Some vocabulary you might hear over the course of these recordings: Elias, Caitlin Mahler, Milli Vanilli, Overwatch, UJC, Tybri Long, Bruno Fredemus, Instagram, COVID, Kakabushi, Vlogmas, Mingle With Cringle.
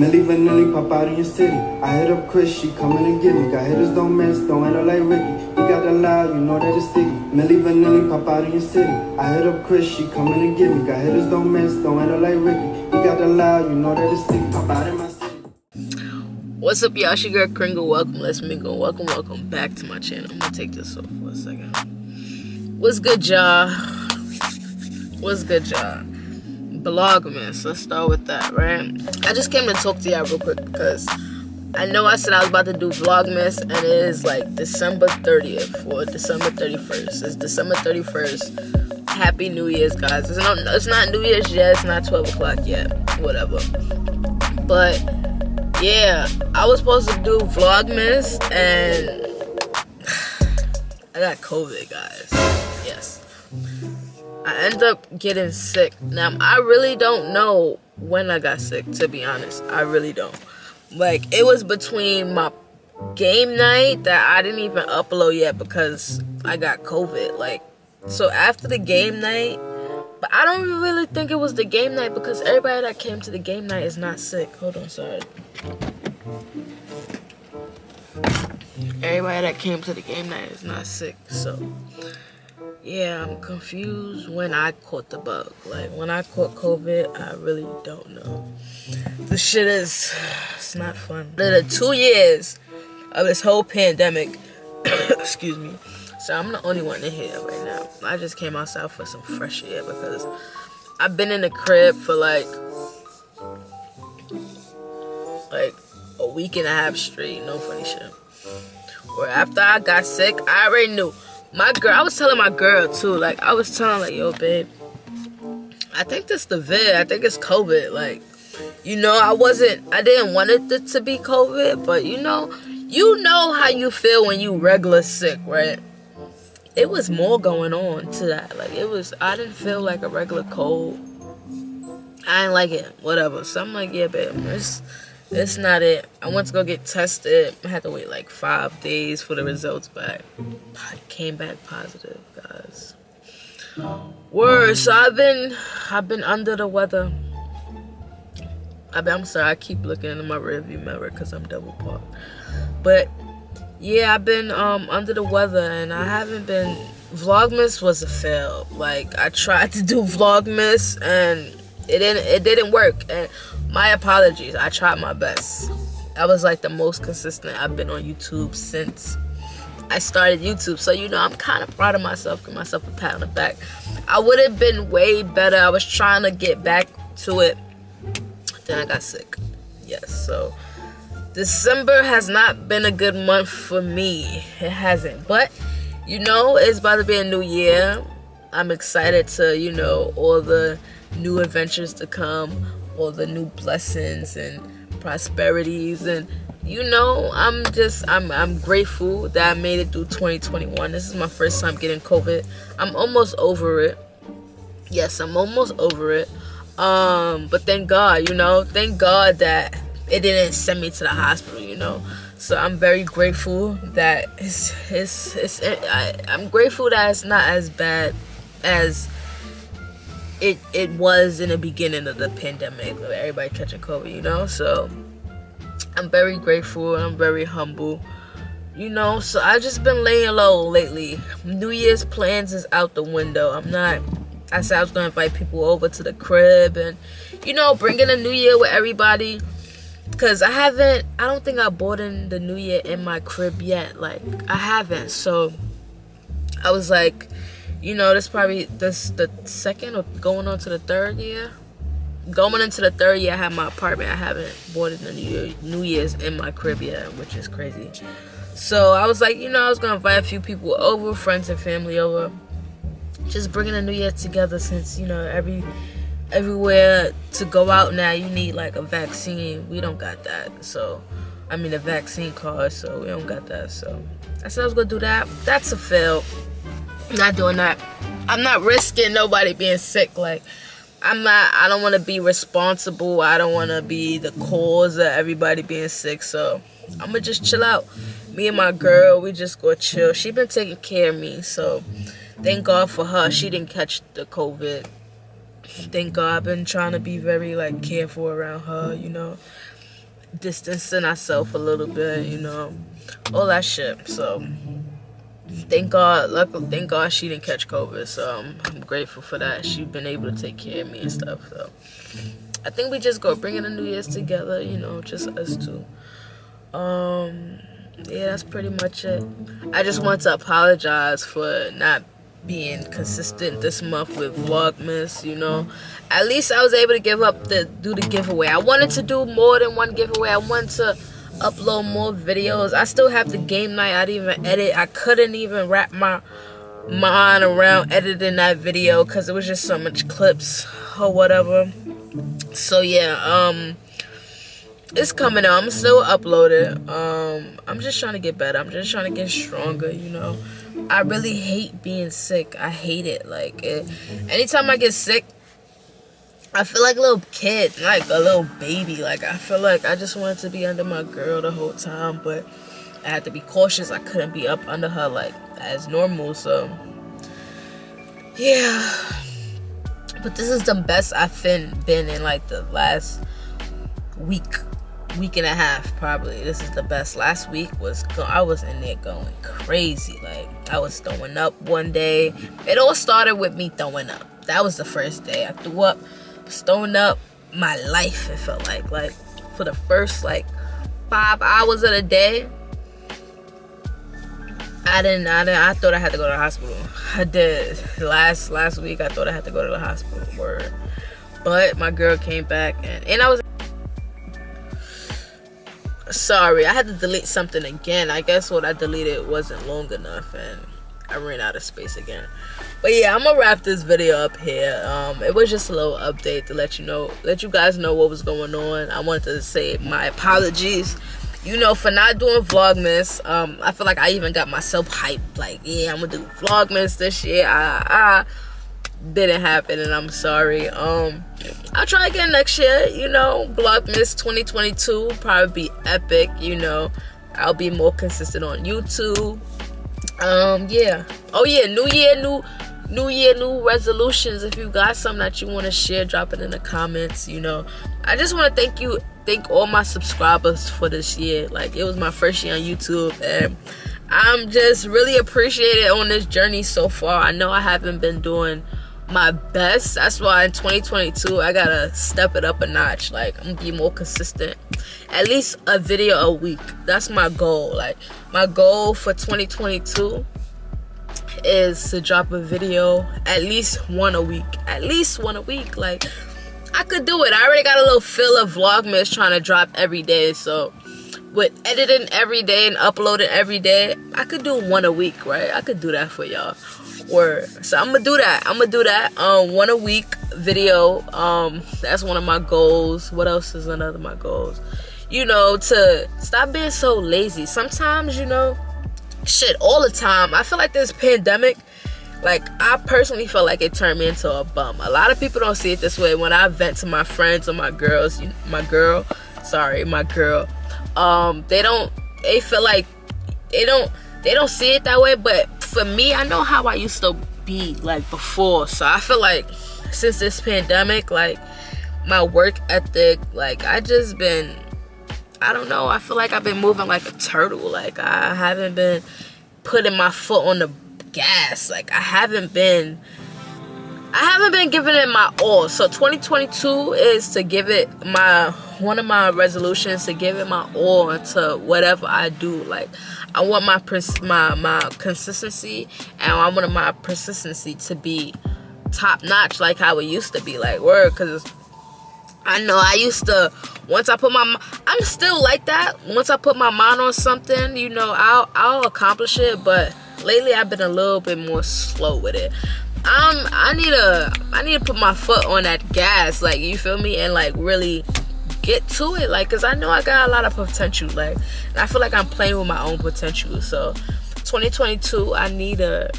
Milli Vanilli pop out in your city. I hit up Chris, she coming to get me. Got hitters, don't miss, don't hit her like Ricky. We got that loud, you know that it's sticky. Milli Vanilli pop out in your city. I hit up Chris, she coming to get me. Got hitters, don't miss, don't hit her like Ricky. We got that loud, you know that it's sticky. Pop out in my city. What's up, y'all? It's your girl Cringle. Welcome, let's mingle. Welcome back to my channel. I'm gonna take this off for a second. What's good, y'all? What's good, y'all? Vlogmas, let's start with that, right? I just came to talk to y'all real quick because I know I said I was about to do Vlogmas and it is like December 30th or December 31st. It's December 31st. Happy New Year's, guys. It's not New Year's yet. It's not 12 o'clock yet. Whatever. But yeah, I was supposed to do Vlogmas and I got COVID, guys. Yes. I end up getting sick. Now, I really don't know when I got sick, to be honest. I really don't. Like, it was between my game night that I didn't even upload yet because I got COVID. Like, so after the game night, but I don't really think it was the game night because everybody that came to the game night is not sick. Hold on, sorry. Everybody that came to the game night is not sick, so... yeah, I'm confused when I caught the bug. Like, when I caught COVID, I really don't know. This shit is, it's not fun. The 2 years of this whole pandemic, excuse me. So I'm the only one in here right now. I just came outside for some fresh air because I've been in the crib for like a week and a half straight. No funny shit. Where after I got sick, I already knew. My girl, I was telling my girl too, like, I was telling her, like, yo, babe, I think this the vid, I think it's COVID, like, you know, I didn't want it to be COVID, but you know how you feel when you regular sick, right? It was more going on to that, like, I didn't feel like a regular cold, I didn't like it, whatever, so I'm like, yeah, babe, it's not it. I went to go get tested. I had to wait like 5 days for the results back. I came back positive, guys. Worse. So I've been under the weather. I'm sorry, I keep looking in my rearview mirror because I'm double parked. But yeah, I've been under the weather and I haven't been. Vlogmas was a fail. Like, I tried to do Vlogmas and it didn't work. And my apologies, I tried my best. I was like the most consistent I've been on YouTube since I started YouTube. So, you know, I'm kind of proud of myself, give myself a pat on the back. I would have been way better. I was trying to get back to it. Then I got sick. Yes, so December has not been a good month for me. It hasn't. But, you know, it's about to be a new year. I'm excited to, you know, all the new adventures to come. All the new blessings and prosperities, and you know, I'm grateful that I made it through 2021. This is my first time getting COVID. I'm almost over it. Yes, I'm almost over it. But thank God, you know, thank God that it didn't send me to the hospital, you know. So I'm very grateful that I'm grateful that it's not as bad as it was in the beginning of the pandemic with everybody catching COVID, you know. So I'm very grateful, I'm very humble, you know. So I've just been laying low lately. New Year's plans is out the window. I said I was gonna invite people over to the crib and, you know, bring in a new year with everybody, because I don't think I bought in the new year in my crib yet. Like, I haven't. So I was like, you know, this the second or going on to the third year. Going into the third year, I have my apartment. I haven't boarded the New Year's in my crib yet, which is crazy. So I was like, you know, I was going to invite a few people over, friends and family over. Just bringing the New Year together since, you know, everywhere to go out now, you need, like, a vaccine. We don't got that, so... I mean, a vaccine card, so we don't got that, so... I said I was going to do that. That's a fail. Not doing that. I'm not risking nobody being sick. Like, I don't want to be responsible. I don't want to be the cause of everybody being sick. So I'm gonna just chill out. Me and my girl, we just go chill. She been taking care of me, so thank God for her. She didn't catch the COVID. Thank God. I've been trying to be very, like, careful around her, you know. distancing ourselves a little bit, you know, all that shit. So thank God she didn't catch COVID, so I'm grateful for that. She's been able to take care of me and stuff, so I think we just go bringing the New Year's together, you know, just us two. Yeah, that's pretty much it. I just want to apologize for not being consistent this month with Vlogmas, you know. At least I was able to do the giveaway. I wanted to do more than one giveaway. I wanted to upload more videos. I still have the game night. I didn't even edit. I couldn't even wrap my mind around editing that video because it was just so much clips or whatever. So yeah, it's coming out. I'm still uploading. I'm just trying to get better. I'm just trying to get stronger, you know. I really hate being sick. I hate it. Like, anytime I get sick, I feel like a little kid, like a little baby. Like, I feel like I just wanted to be under my girl the whole time, but I had to be cautious. I couldn't be up under her like as normal. So yeah, but this is the best I've been in like the last week and a half, probably. This is the best. Last week was, I was in there going crazy. Like, I was throwing up one day. It all started with me throwing up. That was the first day. I threw up, was throwing up my life, it felt like. Like, for the first, like, 5 hours of the day, I thought I had to go to the hospital. I did. Last week, I thought I had to go to the hospital. Word. But my girl came back, and I was... Sorry, I had to delete something again. I guess what I deleted wasn't long enough and I ran out of space again. But yeah, I'm gonna wrap this video up here. It was just a little update to let you guys know what was going on. I wanted to say my apologies, you know, for not doing Vlogmas. I feel like I even got myself hyped, like, yeah, I'm gonna do Vlogmas this year. Didn't happen, and I'm sorry. I'll try again next year, you know. Vlogmas 2022 will probably be epic, you know. I'll be more consistent on YouTube. Yeah. Oh yeah, new year new resolutions. If you got something that you want to share, drop it in the comments, you know. I just want to thank all my subscribers for this year. Like, it was my first year on YouTube, and I'm just really appreciated on this journey so far. I know I haven't been doing my best. That's why in 2022 I gotta step it up a notch. Like, I'm gonna be more consistent, at least a video a week. That's my goal. Like, my goal for 2022 is to drop a video at least one a week. Like, I could do it. I already got a little feel of Vlogmas trying to drop every day, so with editing every day and uploading every day, I could do one a week, right? I could do that for y'all. Or so I'm gonna do that one a week video. That's one of my goals. What else is another of my goals? You know, to stop being so lazy sometimes, you know. Shit, all the time. I feel like this pandemic, like, I personally feel like it turned me into a bum. A lot of people don't see it this way. When I vent to my friends or my girl, they feel like they don't see it that way. But for me, I know how I used to be like before. So I feel like since this pandemic, like, my work ethic, like, I don't know, I feel like I've been moving like a turtle. Like, I haven't been putting my foot on the gas. Like, I haven't been giving it my all. So 2022 is to give it one of my resolutions, to give it my all to whatever I do. Like, I want my consistency, and I want my persistency to be top notch, like how it used to be. Like, word, because I know I used to, I'm still like that. Once I put my mind on something, you know, I'll accomplish it. But lately I've been a little bit more slow with it. I need to put my foot on that gas, like, you feel me, and like really get to it, like, because I know I got a lot of potential. Like, and I feel like I'm playing with my own potential. So 2022, I need to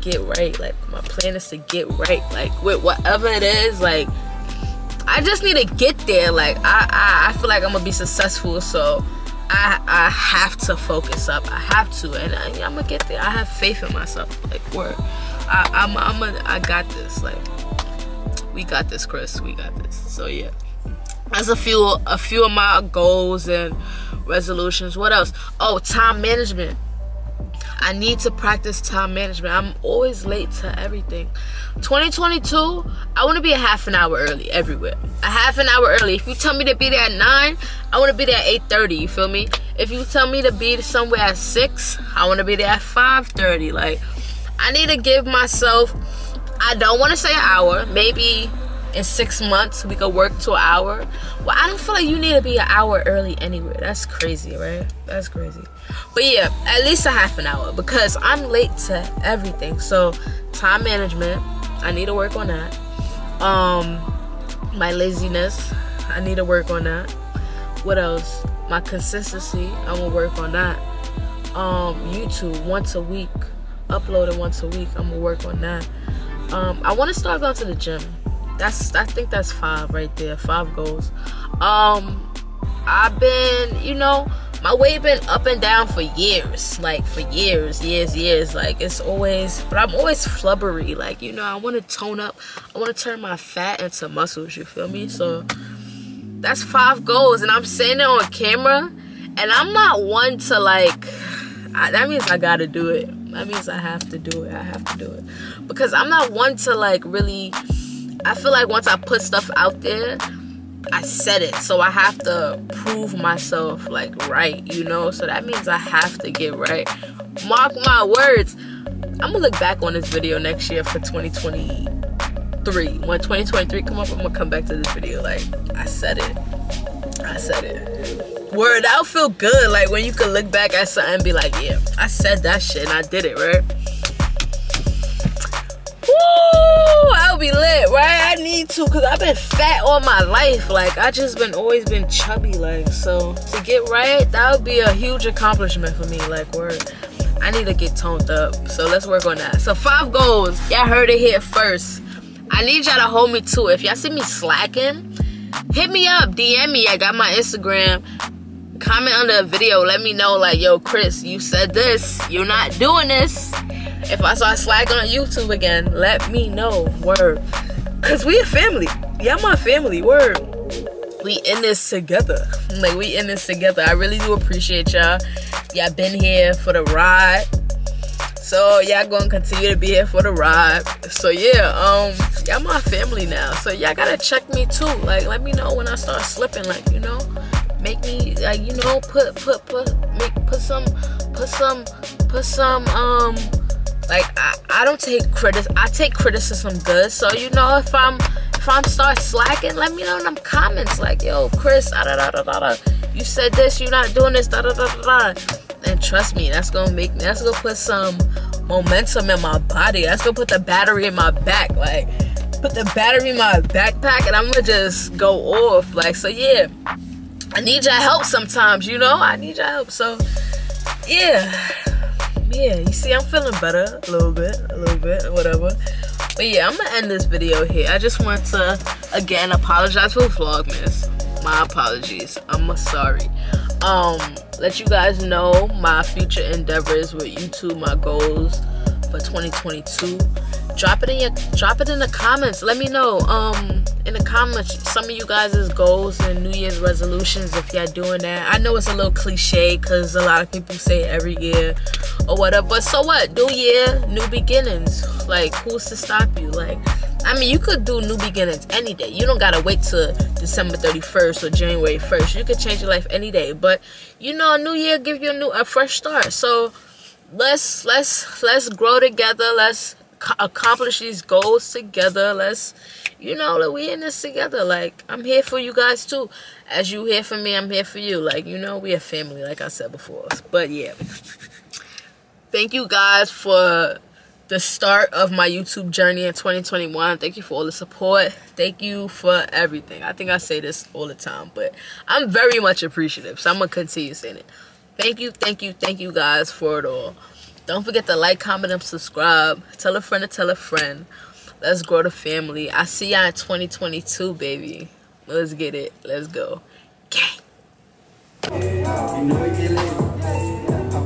get right. Like, my plan is to get right, like, with whatever it is. Like, I just need to get there. Like, I feel like I'm gonna be successful, so I have to focus up. I have to, and I'm gonna get there. I have faith in myself. Like, word, I got this. Like, we got this, Chris. We got this. So yeah, That's a few of my goals and resolutions. What else? Oh, time management. I need to practice time management. I'm always late to everything. 2022, I want to be a half an hour early everywhere. A half an hour early. If you tell me to be there at 9, I want to be there at 8:30, you feel me? If you tell me to be somewhere at 6, I want to be there at 5:30. Like, I need to give myself, I don't want to say an hour, maybe in 6 months we could work to an hour. Well, I don't feel like you need to be an hour early anywhere. That's crazy, right? That's crazy. But yeah, at least a half an hour, because I'm late to everything. So time management, I need to work on that. My laziness, I need to work on that. What else? My consistency, I'm gonna work on that. YouTube, once a week, uploading once a week, I'm gonna work on that. I want to start going to the gym. I think that's 5 right there, 5 goals. I've been, you know, my weight been up and down for years, like for years. Like, it's always, but I'm always flubbery. Like, you know, I want to tone up. I want to turn my fat into muscles, you feel me? So that's 5 goals, and I'm saying it on camera, and I'm not one to like, that means I gotta do it. That means I have to do it. I have to do it. Because I'm not one to like really, I feel like once I put stuff out there, I said it. So I have to prove myself like right, you know? So that means I have to get right. Mark my words. I'm gonna look back on this video next year for 2023. When 2023 come up, I'm gonna come back to this video. Like, I said it. I said it. Word, that'll feel good. Like, when you can look back at something and be like, yeah, I said that shit and I did it, right? Woo! I'll be lit, right? I need to, because I've been fat all my life. Like, I just been always been chubby, like, so to get right, that would be a huge accomplishment for me. Like, word, I need to get toned up. So let's work on that. So 5 goals. Y'all heard it here first. I need y'all to hold me to it. If y'all see me slacking, hit me up, DM me. I got my Instagram. Comment under a video. Let me know, like, yo, Chris, you said this. You're not doing this. If I start slacking on YouTube again, let me know. Word. Because we a family. Y'all my family. Word. We in this together. Like, we in this together. I really do appreciate y'all. Y'all been here for the ride. So y'all gonna continue to be here for the ride. So yeah, y'all my family now. So y'all gotta check me too. Like, let me know when I start slipping. Like, you know, make me, like, you know, put some like, I don't take criticism. I take criticism good. So, you know, if I'm start slacking, let me know in them comments. Like, yo, Chris, you said this, you're not doing this, And trust me, that's gonna make me, that's gonna put some momentum in my body. That's gonna put the battery in my back. Like, put the battery in my backpack, and I'm gonna just go off. Like, so yeah, I need your help sometimes, you know? I need your help. So yeah, you see, I'm feeling better a little bit, whatever. But yeah, I'm gonna end this video here. I just want to again apologize for Vlogmas. My apologies. I'm sorry. Let you guys know my future endeavors with YouTube, my goals for 2022. Drop it in the comments. Let me know in the comments some of you guys' goals and New Year's resolutions, if y'all doing that. I know it's a little cliche because a lot of people say it every year or whatever, but so what? New year, new beginnings. Like, who's to stop you? Like, I mean, you could do new beginnings any day. You don't gotta wait till December 31st or January 1st. You could change your life any day. But, you know, a new year give you a fresh start. So let's grow together. Let's accomplish these goals together. Let's, you know, we in this together. Like, I'm here for you guys too. As you here for me, I'm here for you. Like, you know, we a family, like I said before. But yeah, thank you guys for the start of my YouTube journey in 2021. Thank you for all the support. Thank you for everything. I think I say this all the time, but I'm very much appreciative, so I'm gonna continue saying it. Thank you guys for it all. Don't forget to like, comment, and subscribe. Tell a friend to tell a friend. Let's grow the family. I see y'all in 2022, baby. Let's get it. Let's go.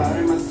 Gang.